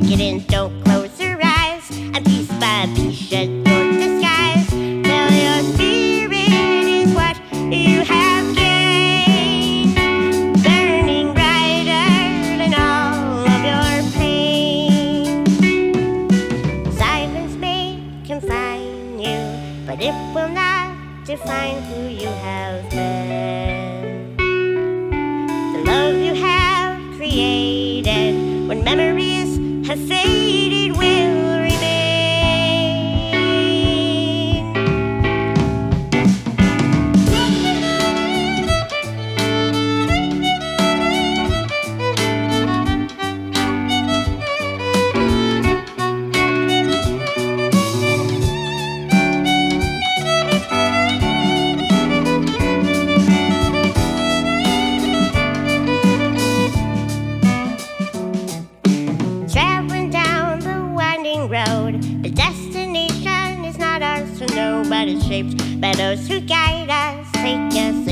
take it in, don't close your eyes, and piece by piece shed your disguise, till your spirit is what you have gained, burning brighter than all of your pain. Silence may confine you, but it will not define who you have been. The love you have created, when memories have faded, will remain. The destination is not ours to know, but it's shaped by those who guide us, take us